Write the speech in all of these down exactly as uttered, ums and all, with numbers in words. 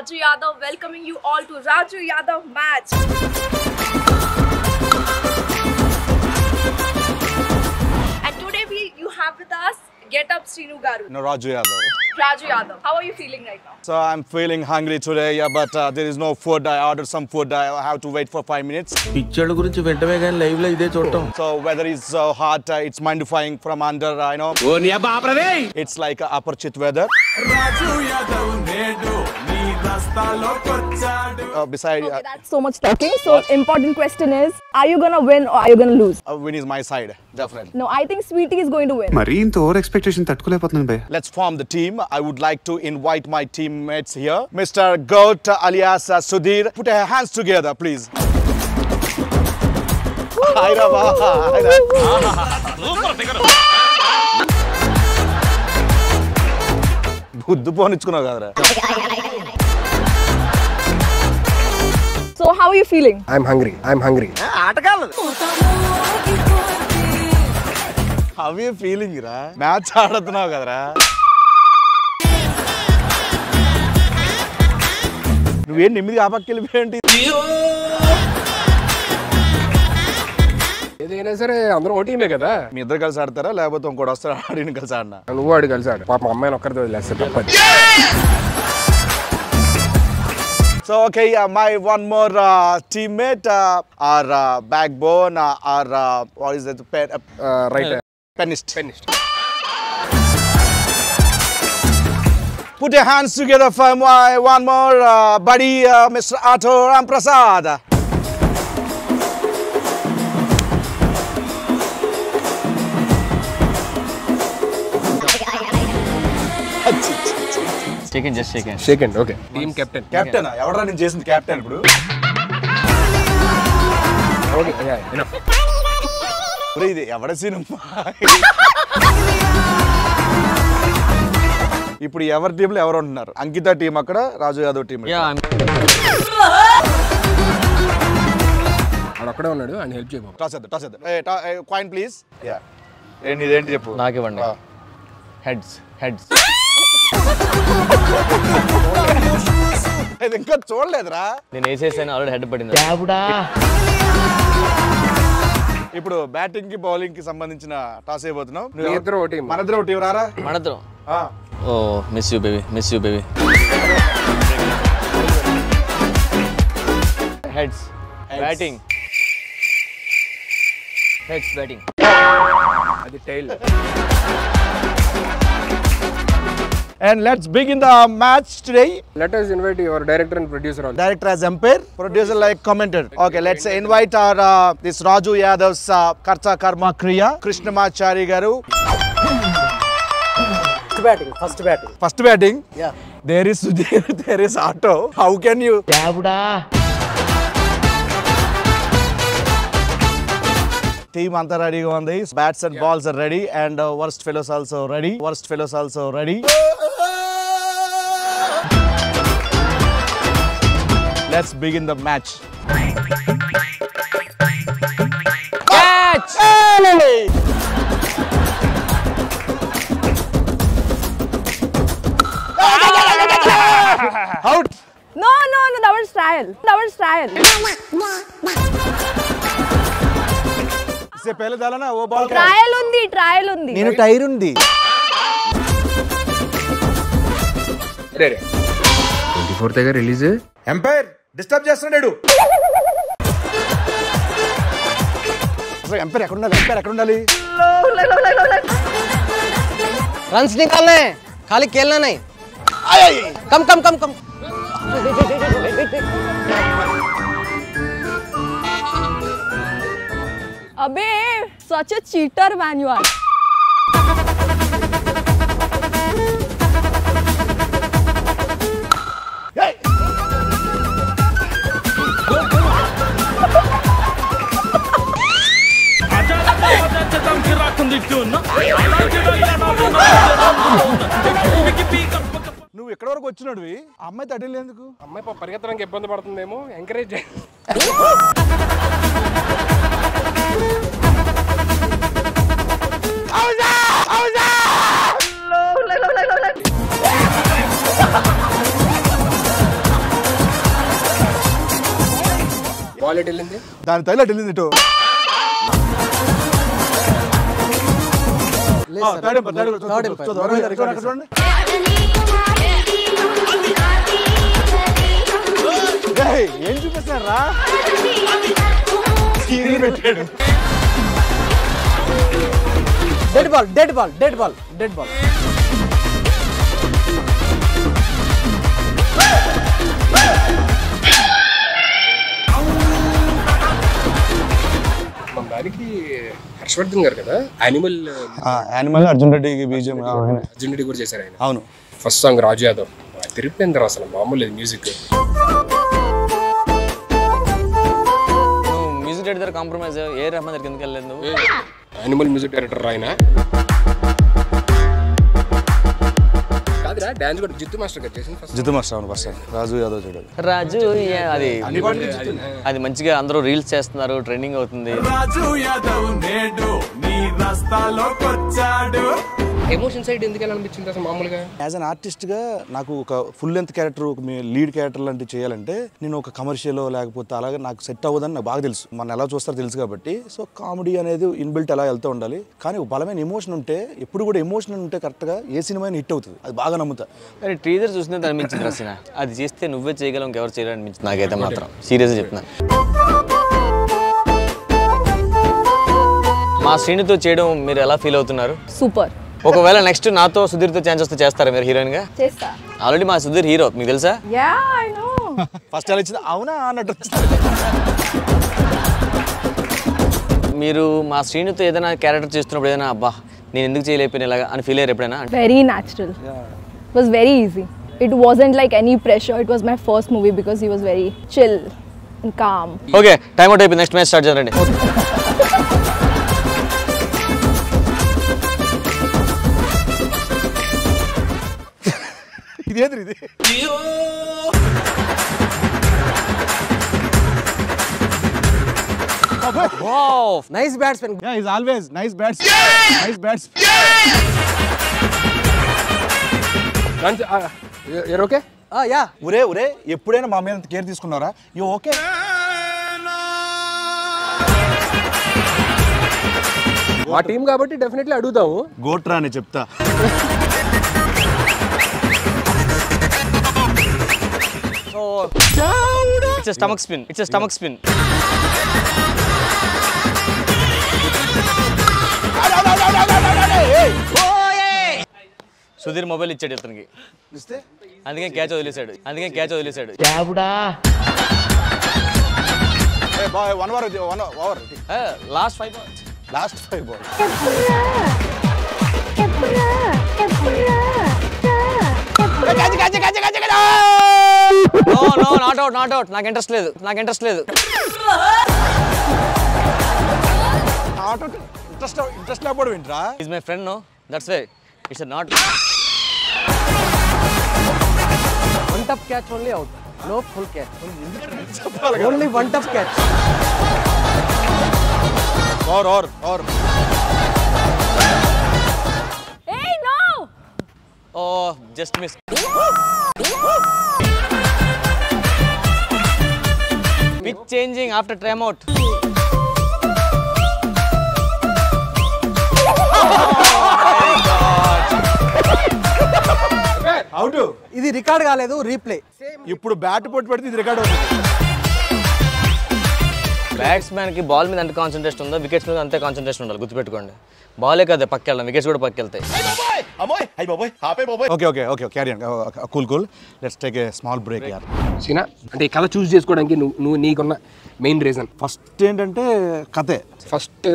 Raju Yadav, welcoming you all to Raju Yadav Match. And today we you have with us Getup Srinu Garu. No, Raju Yadav. Raju Yadav. How are you feeling right now? So I'm feeling hungry today, yeah, but uh, there is no food. I ordered some food. I have to wait for five minutes. Picture gurinchi ventavega live la ide chottam. So weather is so hot. Uh, it's mind-defying from under, I know. Oh, niya baaprade. It's like uh, aperchit weather. Raju Yadav needu nee rastalo kochadu. Beside. Okay, that's so much talking. So what? Important question is, are you gonna win or are you gonna lose? Uh, win is my side, definitely. No, I think Sweetie is going to win. Mari into over expectation tattukolapotnanu bhai. Let's form the team. I would like to invite my teammates here. Mister Goat alias Sudheer, put your hands together, please. So how are you feeling? I'm hungry. I'm hungry. How are you feeling, ra? Match aadutnaavu kadra. నువ్వే నిమ్మదిగా ఆ పక్కకెళ్ళిపోయేంటి ఏదైనా సరే అందరూ ఓ టీమే కదా మీ ఇద్దరు కలిసి ఆడతారా లేకపోతే ఇంకోటి వస్తారా ఆడిని కలిసి ఆడినా నువ్వు ఆడి కలిసి ఆడు పాప అమ్మాయిని ఒక్కరితో వదిలేస్తే తప్పది so okay my one more teammate or backbone or what is that right పెనిస్ట్ పెనిస్ట్ Put your hands together for my one more uh, buddy, uh, Mister Auto Ram Prasad. Shaken, just shaken. Shaken, okay. Team captain. Captain, I ordered him Jason captain, bro. Okay, yeah, enough. Breathe. I ordered him. ఇప్పుడు ఎవరి టీంలో ఎవరు ఉంటున్నారు అంకిత team అక్కడ రాజు Yadav team అక్కడే ఉన్నాడు ఆయన help చేయబో టాస్ చేద్దాం టాస్ చేద్దాం కాయిన్ ప్లీజ్ యా ఏంటి ఇదేంటి చెప్పు నాకు ఇవ్వండి హెడ్స్ హెడ్స్ ఇది ఇంకా చూడలేదురా నేను వేసేసాను ఆల్రెడీ హెడ్ పడింది దేవుడా ఇప్పుడు బ్యాటింగ్ కి బౌలింగ్ కి సంబంధించిన టాస్ అయిపోతున్నాం నువ్వు ఇద్దరు టీం మనద్దరు టీం రారా మనద్దరం ఆ Oh, miss you, baby. Miss you, baby. Heads. Heads. Batting. Heads batting. At the tail. And let's begin the match today. Let us invite your director and producer also. Director as umpire, producer like commentator. Okay, let's invite our uh, this Raju Yadav's uh, Karta Karma Kriya, Krishnamachari Garu. Batting, first batting. First batting. Yeah. There is Sudheer, there is Auto. How can you? Yabuda. Team anta ready on this. Bats and yeah. balls are ready, and uh, worst fellows also ready. Worst fellows also ready. Let's begin the match. Catch! Hey! Out! No, no, no, that was trial. That was trial. इससे पहले डाला ना वो ball trial उन्दी trial उन्दी Neenu tyre उन्दी दे रे twenty-four तक रिलीज़ है एम्पायर डिस्टर्ब जैसन डेडू एम्पायर अकरुणा एम्पायर अकरुणा ली रन्स निकालने खाली खेलना नहीं कम कम कम कम अबे such a cheater man you are hey acha acha tam gira kundittu na నువ్వు ఎక్కడ వరకు వచ్చినాడువి అమ్మాయి తడలేందుకు అమ్మాయి పరిగెత్తడానికి ఇబ్బంది పడుతుందేమో ఎంకరేజ్ అవునా అవునా లో లో లో లో టాయిలెట్ వెళ్ళింది దాని టాయిలెట్ వెళ్ళింది ఇటు ఏం చూపిస్తారా dead ball dead ball dead ball dead ball Harshavardhan గారు కదా Animal Animal Arjun Reddy BGM Arjun Reddy కూడా చేశారు ఆయన అవును ఫస్ట్ సాంగ్ రాజు యాదవ్ తిరిపేంద్ర అసలు మామూలు music music director compromise A Rahman దగ్గరికి ఎందుకు వెళ్ళలేదు యానిమల్ మ్యూజిక్ డైరెక్టర్ ఆయన కాదురా డాన్స్ కూడా జిత్తు మాస్టర్ గారు చేసింది ఫస్ట్ జిత్తు మాస్టర్ అవును ఫస్ట్ రాజు యాదవ్ చూడాలి రాజు అది అది మంచిగా అందరూ రీల్స్ చేస్తున్నారు ట్రెండింగ్ అవుతుంది రాజు యాదవ్ నేడు నీ రస్తాలోకి వచ్చాడు ఎమోషన్ సైడ్ ఎందుకు వెళ్ళాలనిపించింది అసలు మామూలుగా యాజ్ అన్ ఆర్టిస్ట్గా నాకు ఒక ఫుల్ లెంత్ క్యారెక్టర్ ఒక లీడ్ క్యారెక్టర్ లాంటివి చేయాలంటే నేను ఒక కమర్షియల్ లేకపోతే అలాగే నాకు సెట్ అవ్వదని నాకు బాగా తెలుసు మనం ఎలా చూస్తారో తెలుసు కాబట్టి సో కామెడీ అనేది ఇన్బిల్ట్ ఎలా వెళ్తూ ఉండాలి కానీ ఒక బలమైన ఎమోషన్ ఉంటే ఎప్పుడు కూడా ఎమోషన్ ఉంటే కరెక్ట్గా ఏ సినిమా హిట్ అవుతుంది అది బాగా నమ్ముతా కానీ టీజర్ చూసినది అనిపించింది రసన అది చేస్తే నువ్వే చేయగలవు ఇంకెవరు చేయాలనిపించింది నాకైతే మాత్రం సీరియస్గా చెప్తున్నాను మా శ్రీనితో చేయడం మీరు ఎలా ఫీల్ అవుతున్నారు సూపర్ ఒకవేళ నెక్స్ట్ నాతో సుధీర్తో ఛాన్స్ వస్తే చేస్తారా మీరు హీరోయిన్ గా చేస్తా ఆల్రెడీ మా సుధీర్ హీరో మీకు తెలుసా యా ఐ నో ఫస్ట్ అలా ఇచ్చింది అవునా అన్నట్టు మీరు మా శ్రీనితో ఏదైనా క్యారెక్టర్ చేస్తున్నప్పుడు ఏదైనా అబ్బా నేను ఎందుకు చేయలేకపోయినా ఇలాగా అని ఫీల్ అయ్యారు ఎప్పుడైనా very natural it was very easy it wasn't like any pressure it was my first movie because he was very chill and calm okay time out అయిపోయింది నెక్స్ట్ మ్యాచ్ స్టార్ట్ చేయండి ఇది wow nice batsmen ya he is always nice bats nice bats రంజ్ you okay ఆ ya ఒరే ఒరే ఎప్పుడైనా మా మీద కేర్ తీసుకున్నారా యు ఓకే మా టీం కాబట్టి డెఫినెట్లీ అడుగుతాము గోట్రా అని చెప్తా Oh. It's a stomach spin. It's a stomach spin. Sudhir mobile ichchadu ataniki. Iste? Andike catch odilesadu. Andike catch odilesadu. Yavuda. Hey boy, one over one over. Hey, last five balls. Last five balls. Epura. Epura. Epura. Epura. Catch catch catch catch catch. No no not out not out నాకు interest లేదు నాకు interest లేదు not out interest interest లేకపోవడం ఏంట్రా is my friend no that's why it's not one tap catch only out no full catch only one tap catch or or or a no oh just miss Pitch changing after time out. Oh my God! How do? This is record galledu replay. Ippudu bat pot padithe idi record avutundi. Batsman ki ball meeda ante concentration unda, wickets meeda ante concentration undali. Gurtu pettukondi. Ball e kada pakkelna, wickets kuda pakkeltayi. Hey baboy, amoy, hey baboy, happy baboy. Okay, okay, okay, carry on. Uh, cool, cool. Let's take a small break, break. yaar. సీనా అంటే కథ చూస్ చేసుకోవడానికి నువ్వు నువ్వు నీకున్న main reason first ఏంటంటే కథే first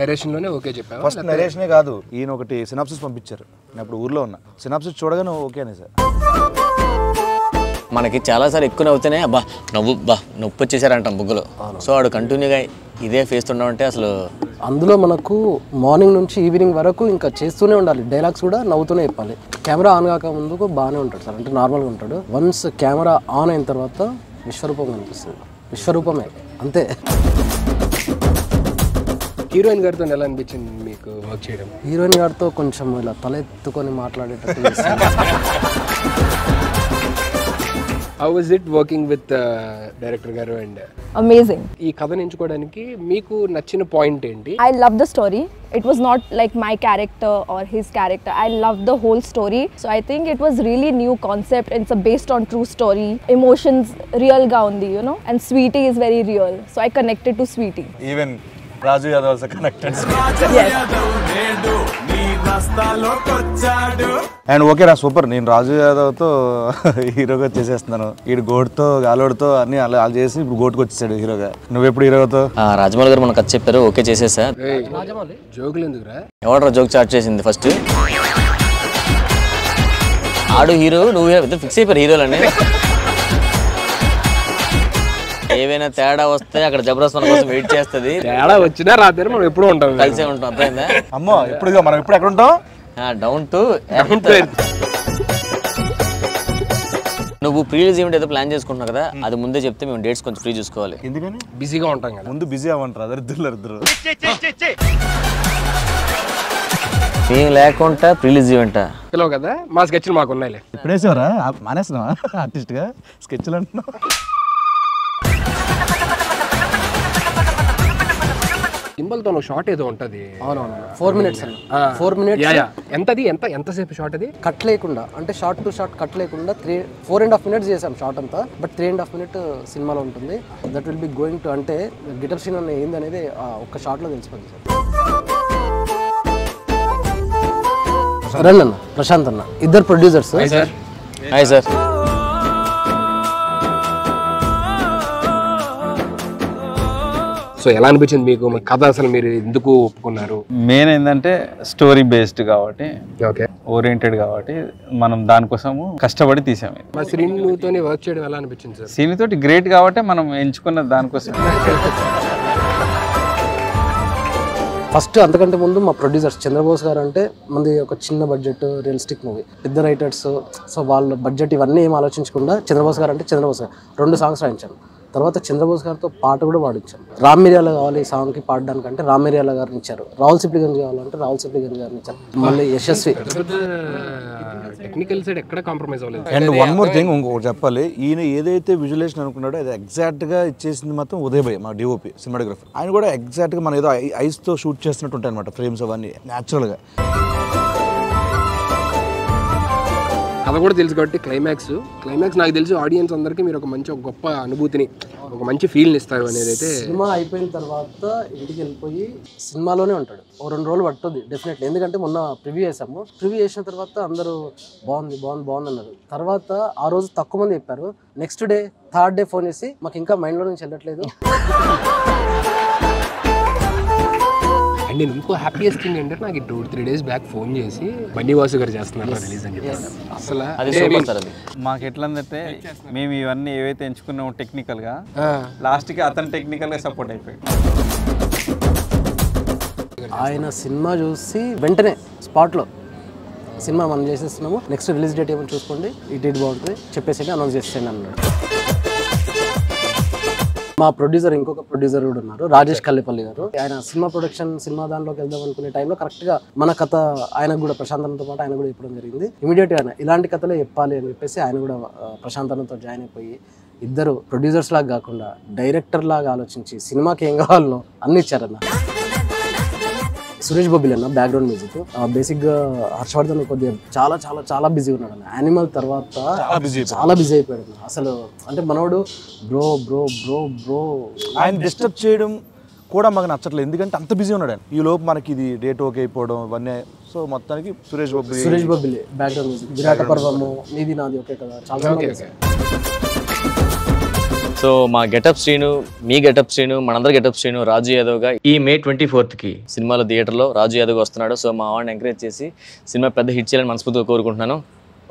నెరేషన్లోనే ఓకే చెప్పాను ఫస్ట్ నెరేషనే కాదు ఈయన ఒకటి సినాప్సిస్ పంపించారు నేను అప్పుడు ఊర్లో ఉన్నా సినాప్సిస్ చూడగానే ఓకే అని సార్ మనకి చాలాసార్లు ఎక్కువ నవ్వుతానే అబ్బా నవ్వు బా నొప్పి వచ్చేసారంటాం బుగ్గలో సో వాడు కంటిన్యూగా ఇదే ఫేస్ ఉండమంటే అసలు అందులో మనకు మార్నింగ్ నుంచి ఈవినింగ్ వరకు ఇంకా చేస్తూనే ఉండాలి డైలాగ్స్ కూడా నవ్వుతూనే చెప్పాలి కెమెరా ఆన్ కాక ముందుకు బాగానే ఉంటాడు సార్ అంటే నార్మల్గా ఉంటాడు వన్స్ కెమెరా ఆన్ అయిన తర్వాత విశ్వరూపం అనిపిస్తుంది విశ్వరూపమే అంతే హీరోయిన్ గారితో ఎలా అనిపించింది మీకు వర్క్ చేయడం హీరోయిన్ గారితో కొంచెం ఇలా తలెత్తుకొని మాట్లాడేటట్టు How was it working with uh, director Garu and? Amazing. I love the story. It was not like my character or his character. I love the whole story. So I think it was really new concept. It's a based on true story. Emotions real ga undi, you know. And Sweetie is very real. So I connected to Sweetie. Even Raju Yadav also connected. Yes. And okay, super. Nin Raju Yadav to hero ga chesestanu. Ee goat tho galodtho anni ala chesi goat kochesadu hero ga. Nuvve eppudu hero tho aa Rajmal garu manaku chepparu okay chesesa. Rajmal joke lendukura? Evadra joke start chesindi first. Aadu hero nuvve fix ayiparu hero lanni. ఏవైనా తేడా వస్తే అక్కడ జబర్దస్త్ మన కోసం wait చేస్తది. తేడా వచ్చినా రాదేరు మనం ఎప్పుడు ఉంటాం. కలిసే ఉంటాం అర్థమైందా? అమ్మో ఎప్పుడుగా మనం ఎప్పుడు ఎక్కడ ఉంటాం? ఆ డౌన్ టు ఎర్త్. నువ్వు ప్రీలీజ్ ఈవెంట్ ఏదో ప్లాన్ చేసుకుంటున్నావు కదా, అది ముందే చెప్తే మేము డేట్స్ కొంచెం ఫ్రీ చూసుకోవాలి. ఎందుకని? బిజీగా ఉంటాం కదా. ముందు బిజీ అవ్వంటారు అదర్దులు అదర్దులు. నేను లేకుంటా ప్రీలీజ్ ఈవెంటా? పిలవ కదా మా స్కెచ్లు మాకు ఉన్నాయిలే. ఇప్పుడేసేవరా మానేస్తున్నావా ఆర్టిస్ట్ గా స్కెచ్లు అంటున్నావు? కింబల్ తోనో షార్ట్ ఏదో ఉంటది. అవునవును ఫోర్ మినిట్స్ అండి. ఫోర్ మినిట్స్ ఎంతది ఎంత ఎంతసేపు షార్ట్ అది? కట్ లేకుండా అంటే షార్ట్ టు షార్ట్ కట్ లేకుండా three four and half minutes చేసాం షార్ట్ అంతా. But three and half minute సినిమాలో ఉంటుంది. That will be going to అంటే గెటప్ సీన్ అన్న ఏంది అనేది ఒక్క షార్ట్లో తెలిసిపోతుంది సార్. రన్ అన్న ప్రశాంత్ అన్న ఇద్దరు ప్రొడ్యూసర్స్. Hi sir. సో ఎలా అనిపించింది మీకు కథ? అసలు మీరు ఎందుకు ఒప్పుకున్నారు? మెయిన్ ఏంటంటే స్టోరీ బేస్డ్ కాబట్టి ఓరియంటెడ్ కాబట్టి మనం దానికోసము కష్టపడి తీసాము. శ్రీనుతోనే వర్క్ చేయడం ఎలా అనిపించింది సార్? శ్రీనుతోటి గ్రేట్ కాబట్టి మనం ఎంచుకున్న దానికోసం. ఫస్ట్ అంతకంటే ముందు మా ప్రొడ్యూసర్స్ చంద్రబోస్ గారు అంటే మనది ఒక చిన్న బడ్జెట్ రియలిస్టిక్ మూవీ. పెద్ద రైటర్స్ సో వాళ్ళ బడ్జెట్ ఇవన్నీ ఏం ఆలోచించకుండా చంద్రబోస్ గారు అంటే చంద్రబోస్ గారు రెండు సాంగ్స్ రాయించాను. తర్వాత చంద్రబోస్ గారితో పాట కూడా పాడించాను. రామ్ మిర్యాల కావాలి ఈ సాంగ్కి పాడడానికంటే రామ్ మిర్యాల గారిని ఇచ్చారు. రాహుల్ సిప్లిగంజ్ కావాలంటే రాహుల్ సిప్లిగంజ్ గారిని ఇచ్చారు. మళ్ళీ యశస్వి టెక్నికల్ సైడ్ ఎక్కడ కాంప్రమైజ్ అవ్వలేదు. అండ్ వన్ మోర్ థింగ్ ఇంకొకటి చెప్పాలి, ఈయన ఏదైతే విజువలైజేషన్ అనుకున్నాడో అది ఎగ్జాక్ట్గా ఇచ్చేసింది మాత్రం ఉదయభాయ్ మా డిఓపి సినిమాటోగ్రఫర్. ఆయన కూడా ఎగ్జాక్ట్గా మన ఏదో ఐస్తో షూట్ చేస్తున్నట్టు ఉంటాయి అనమాట ఫ్రేమ్స్ అవన్నీ న్యాచురల్గా. కథ కూడా తెలుసు కాబట్టి క్లైమాక్స్ క్లైమాక్స్ నాకు తెలిసి ఆడియన్స్ అందరికీ మీరు ఒక మంచి ఒక గొప్ప అనుభూతిని ఒక మంచి ఫీల్ని ఇస్తారు అనేది. అయితే సినిమా అయిపోయిన తర్వాత ఇంటికి వెళ్ళిపోయి సినిమాలోనే ఉంటాడు. ఓ రెండు రోజులు పడుతుంది డెఫినెట్లీ. ఎందుకంటే మొన్న ప్రివ్యూ చేసాము. ప్రివ్యూ చేసిన తర్వాత అందరూ బాగుంది బాగుంది బాగుంది అన్నారు. తర్వాత ఆ రోజు తక్కువ మంది చెప్పారు. Next day third day phone చేసి మాకు ఇంకా మైండ్లో నుంచి వెళ్ళట్లేదు. నేను ఇంకో హ్యాపీయెస్ట్ థింగ్ ఏంటంటే నాకు two three days back phone చేసి బండి వాసు గారు చేస్తున్నారు రిలీజ్ అని చెప్పాను. అసలు మాకు ఎట్లా అంటే మేము ఇవన్నీ ఏవైతే ఎంచుకున్నామో టెక్నికల్గా లాస్ట్కి అతను టెక్నికల్గా సపోర్ట్ అయిపోయాడు. ఆయన సినిమా చూసి వెంటనే స్పాట్లో సినిమా మనం చేసేస్తున్నాము, నెక్స్ట్ రిలీజ్ డేట్ ఏమో చూసుకోండి, ఈ డేట్ బాగుంటుంది చెప్పేసి అనౌన్స్ చేస్తాను అన్నాడు. మా ప్రొడ్యూసర్ ఇంకొక ప్రొడ్యూసర్ కూడా ఉన్నారు రాజేష్ కల్లెపల్లి గారు. ఆయన సినిమా ప్రొడక్షన్ సినిమా దానిలోకి వెళ్దాం అనుకునే టైంలో కరెక్ట్ గా మన కథ ఆయన కూడా ప్రశాంతనతో పాటు ఆయన కూడా చెప్పడం జరిగింది. ఇమీడియట్ గా ఇలాంటి కథలే చెప్పాలి అని చెప్పేసి ఆయన కూడా ప్రశాంతనతో జాయిన్ అయిపోయి ఇద్దరు ప్రొడ్యూసర్స్ లాగా కాకుండా డైరెక్టర్ లాగా ఆలోచించి సినిమాకి ఏం కావాలో అన్ని ఇచ్చారన్న. సురేష్ బొబ్బిలి అన్న బ్యాక్గ్రౌండ్ మ్యూజిక్. బేసిక్గా హర్షవర్ధన్ కొద్దిగా చాలా చాలా చాలా బిజీ ఉన్నాడు అన్న. యానిమల్ తర్వాత చాలా బిజీ అయిపోయాడు అసలు. అంటే మనోడు బ్రో బ్రో బ్రో బ్రో ఆయన డిస్టర్బ్ చేయడం కూడా మాకు నచ్చట్లేదు. ఎందుకంటే అంత బిజీ ఉన్నాడు ఆయన. ఈ లోపు మనకి ఇది డేట్ ఓకే అయిపోవడం ఇవన్నీ. సో మొత్తానికి సురేష్ బొబ్బిలి సురేష్ బొబ్బిలి బ్యాక్గ్రౌండ్ మ్యూజిక్. విరాట పర్వము ఇది నాది ఓకే కదా చాలా. సో మా గెటప్ శ్రీను మీ గెటప్ శ్రీను మనందరి గెటప్ శ్రీను రాజు యాదవ్ గా ఈ మే ట్వంటీ ఫోర్త్ కి సినిమాలో థియేటర్లో రాజు యాదవ్ వస్తున్నాడు. సో మా వాడిని ఎంకరేజ్ చేసి సినిమా పెద్ద హిట్ చేయాలని మనస్ఫూర్తిగా కోరుకుంటున్నాను.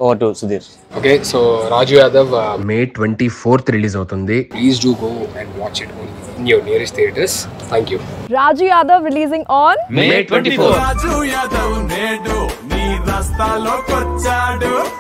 Over to Sudheer. Okay so Raju Yadav May twenty fourth release అవుతుంది. Please do go and watch it in your nearest theatres. Thank you. Raju Yadav releasing on May twenty four. Raju Yadav నేడు నీ రస్తాలోకొచ్చాడు.